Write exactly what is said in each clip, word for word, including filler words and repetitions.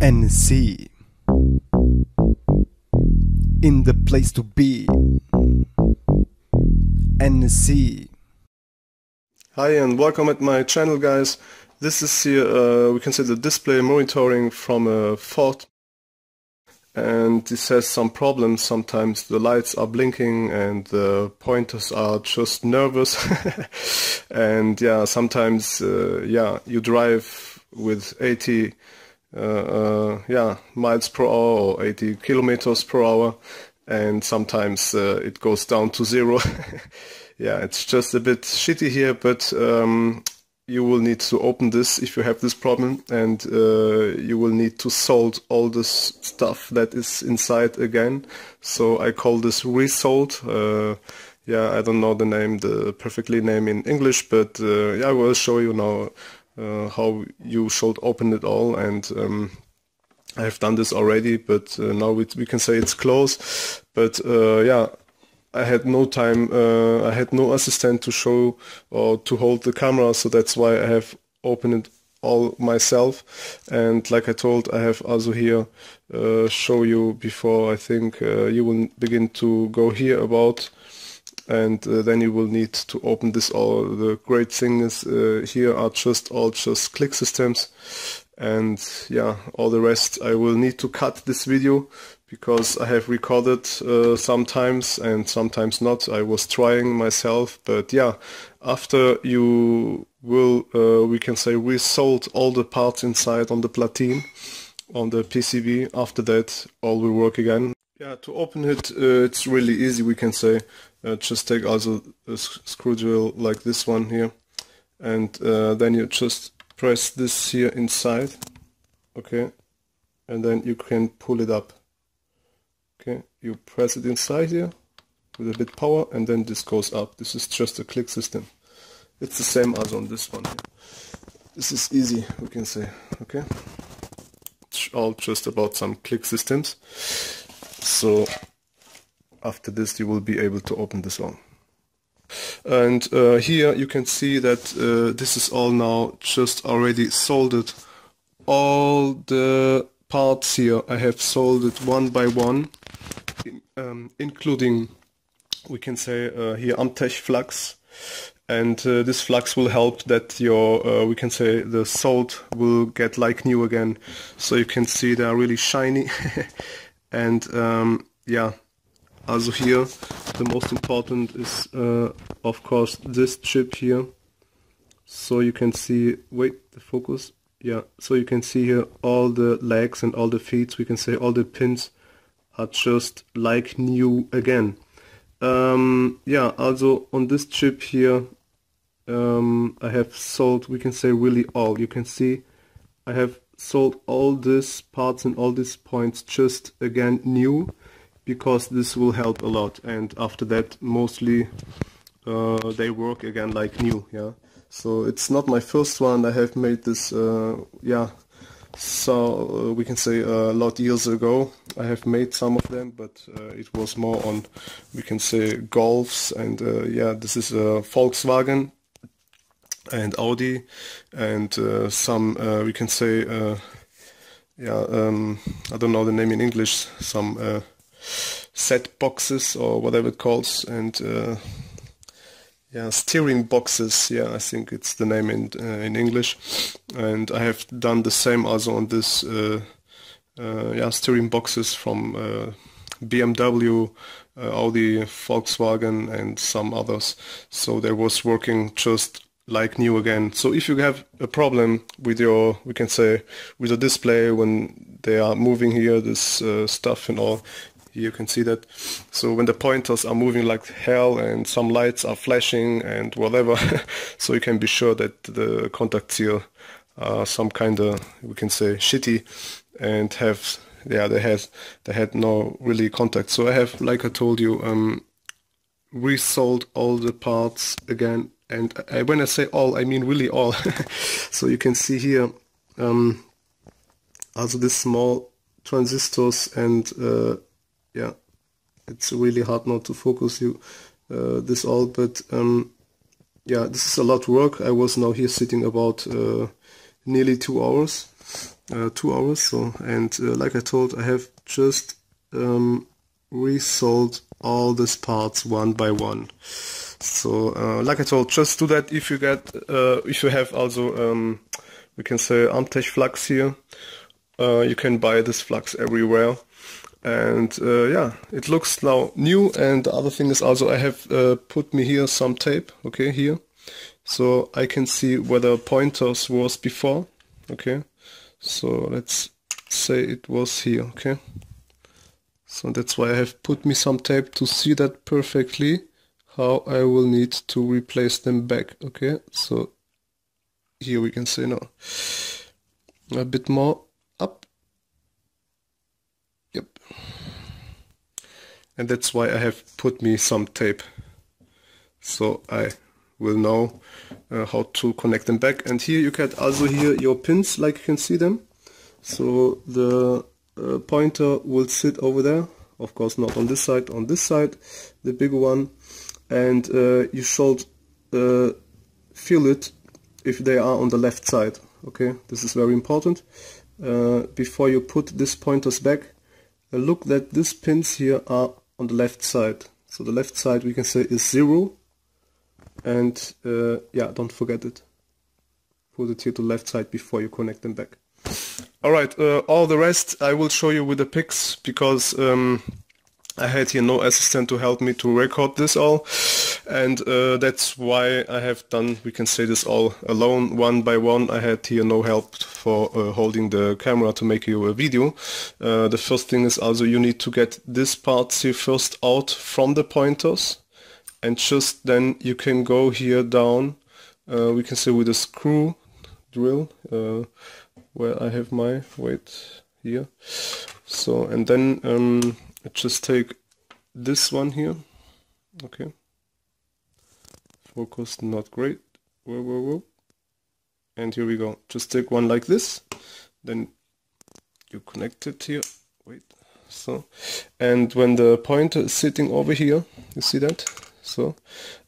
N C, in the place to be. N C. Hi and welcome at my channel, guys. This is here, uh, we can see the display monitoring from a Ford, and this has some problems. Sometimes the lights are blinking and the pointers are just nervous. And yeah, sometimes uh, yeah, you drive with eighty Uh, uh, yeah, miles per hour or eighty kilometers per hour, and sometimes uh, it goes down to zero. Yeah, it's just a bit shitty here, but um, you will need to open this if you have this problem, and uh, you will need to solder all this stuff that is inside again. So I call this resold. Uh, yeah, I don't know the name, the perfectly name in English, but uh, yeah, I will show you now Uh, how you should open it all, and um, I have done this already, but uh, now we, we can say it's close. But uh, yeah, I had no time, uh, I had no assistant to show or to hold the camera, so that's why I have opened it all myself. And like I told, I have also here uh, show you before. I think uh, you will begin to go here about, and uh, then you will need to open this all. The great thing is uh, here are just all just click systems, and yeah, all the rest I will need to cut this video because I have recorded uh, sometimes and sometimes not. I was trying myself, but yeah, after you will, uh, we can say we sold all the parts inside on the platine, on the P C B, after that all will work again. Yeah, to open it, uh, it's really easy, we can say. Uh, just take also a screwdriver like this one here, and uh, then you just press this here inside, okay, and then you can pull it up. Okay, you press it inside here with a bit power, and then this goes up. This is just a click system. It's the same as on this one here. This is easy, we can say. Okay, it's all just about some click systems. So after this you will be able to open this all. And uh, here you can see that uh, this is all now just already soldered. All the parts here I have soldered one by one, in, um, including, we can say, uh, here Amtech flux, and uh, this flux will help that your, uh, we can say, the salt will get like new again. So you can see they are really shiny. And um, yeah, also here, the most important is, uh, of course, this chip here. So you can see, wait, the focus, yeah, so you can see here all the legs and all the feet, we can say all the pins are just like new again. Um, yeah, also on this chip here, um, I have sold, we can say, really all. You can see I have sold all these parts and all these points just again new, because this will help a lot, and after that mostly uh, they work again like new. Yeah, so it's not my first one. I have made this uh, yeah, so uh, we can say a lot years ago. I have made some of them, but uh, it was more on, we can say, Golfs, and uh, yeah, this is a Volkswagen and Audi, and uh, some uh, we can say uh, yeah, um, I don't know the name in English, some uh, set boxes or whatever it calls, and uh, yeah, steering boxes. Yeah, I think it's the name in uh, in English. And I have done the same also on this uh, uh, yeah, steering boxes from uh, B M W, uh, Audi, Volkswagen, and some others. So they was working just like new again. So if you have a problem with your, we can say, with the display when they are moving here, this uh, stuff and all. You can see that. So when the pointers are moving like hell and some lights are flashing and whatever, so you can be sure that the contacts here are some kind of, we can say, shitty, and have, yeah, they have they had no really contact. So I have, like I told you, um, resold all the parts again, and I, when I say all, I mean really all. So you can see here um, also this small transistors, and uh, yeah, it's really hard not to focus you uh, this all, but um, yeah, this is a lot of work. I was now here sitting about uh, nearly two hours, uh, two hours. So, and uh, like I told, I have just um, resold all these parts one by one. So, uh, like I told, just do that if you get, uh, if you have also, um, we can say Amtech flux here. Uh, you can buy this flux everywhere. And uh, yeah, it looks now new. And the other thing is also I have uh, put me here some tape, okay, here. So I can see where the pointers was before, okay. So let's say it was here, okay. So that's why I have put me some tape to see that perfectly, how I will need to replace them back, okay. So here we can say now a bit more up. Yep. And that's why I have put me some tape. So I will know uh, how to connect them back. And here you can also hear your pins, like you can see them. So the uh, pointer will sit over there, of course not on this side, on this side, the bigger one. And uh, you should uh, feel it if they are on the left side, okay? This is very important. Uh, before you put these pointers back, uh, look that these pins here are on the left side. So the left side we can say is zero. And uh, yeah, don't forget it. Put it here to the left side before you connect them back. Alright, uh, all the rest I will show you with the pics, because um, I had here no assistant to help me to record this all. And uh, that's why I have done, we can say, this all alone, one by one. I had here no help for uh, holding the camera to make you a video. Uh, the first thing is also you need to get this part here first out from the pointers. And just then you can go here down, uh, we can say with a screw drill, uh, where I have my weight here. So, and then um, just take this one here, okay, focus not great, whoa, whoa, whoa, and here we go, just take one like this, then you connect it here, wait, so, and when the pointer is sitting over here, you see that? So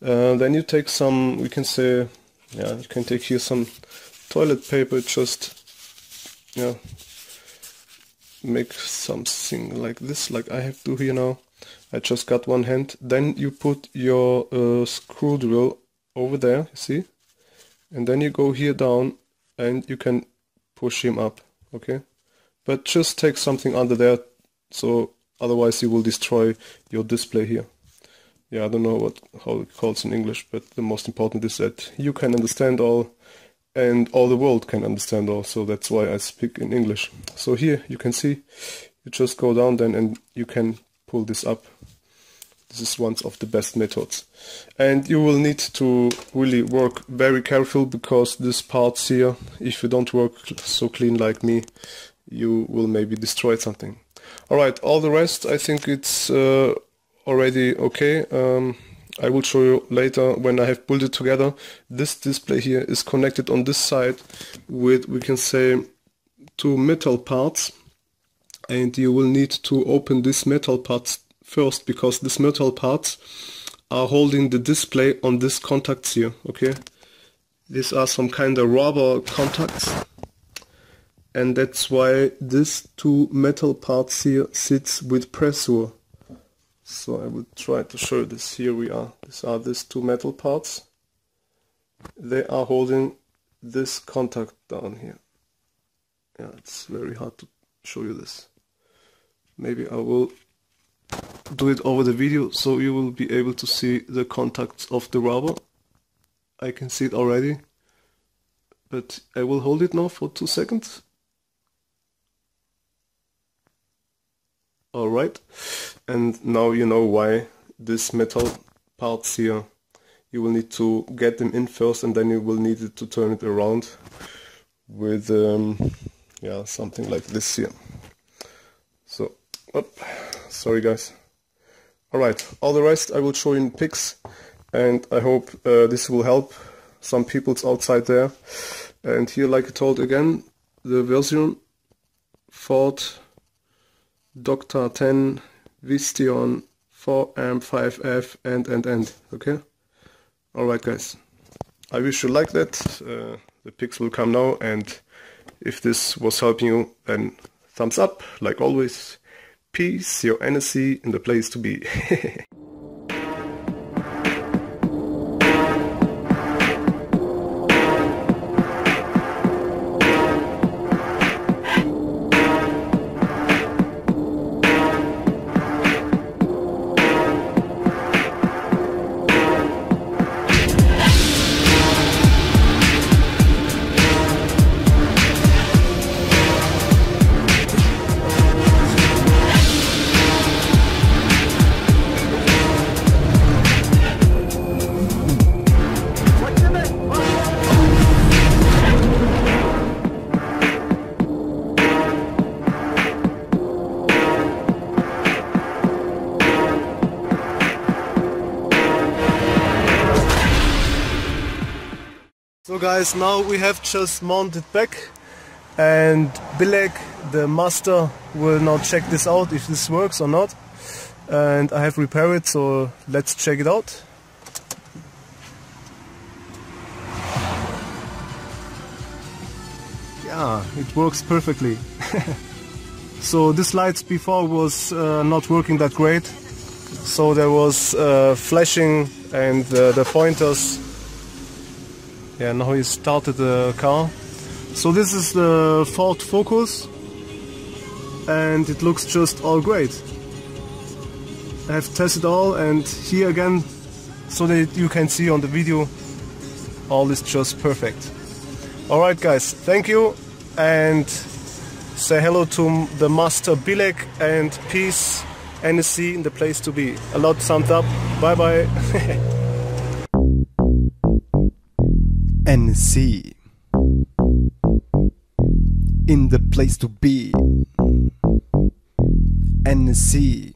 uh, then you take some, we can say, yeah, you can take here some toilet paper, just, yeah, make something like this, like I have to here now. I just got one hand. Then you put your uh, screw drill over there, you see, and then you go here down and you can push him up, okay? But just take something under there, so otherwise you will destroy your display here. Yeah, I don't know what how it calls in English, but the most important is that you can understand all, and all the world can understand all, so that's why I speak in English. So here you can see, you just go down then and you can pull this up. This is one of the best methods. And you will need to really work very careful, because these parts here, if you don't work so clean like me, you will maybe destroy something. Alright, all the rest I think it's uh, already okay. um, I will show you later when I have pulled it together. This display here is connected on this side with, we can say, two metal parts, and you will need to open these metal parts first, because these metal parts are holding the display on these contacts here, okay? These are some kind of rubber contacts, and that's why these two metal parts here sits with pressure. So I will try to show this. Here we are. These are these two metal parts. They are holding this contact down here. Yeah, it's very hard to show you this. Maybe I will do it over the video, so you will be able to see the contacts of the rubber. I can see it already. But I will hold it now for two seconds. Alright, and now you know why these metal parts here, you will need to get them in first, and then you will need it to turn it around with um, yeah, something like this here. So, oh, sorry guys. Alright, all the rest I will show you in pics, and I hope uh, this will help some people's outside there. And here, like I told again, the version Ford Doctor ten, Vistion, four M, five F, and, and, and, okay? Alright guys, I wish you like that, uh, the pics will come now, and If this was helping you, then thumbs up, like always. Peace, your energy, and the place to be. So guys, now we have just mounted back, and Bilek, the master, will now check this out if this works or not, and I have repaired it, so let's check it out. Yeah, it works perfectly. So this lights before was uh, not working that great, so there was uh, flashing and uh, the pointers. Yeah, now he started the car. So this is the Ford Focus, and it looks just all great. I have tested all, and here again, so that you can see on the video, all is just perfect. Alright guys, thank you, and say hello to the master Bilek, and peace, energy, in the place to be. A lot thumbs up, bye bye. N C in the place to be. N C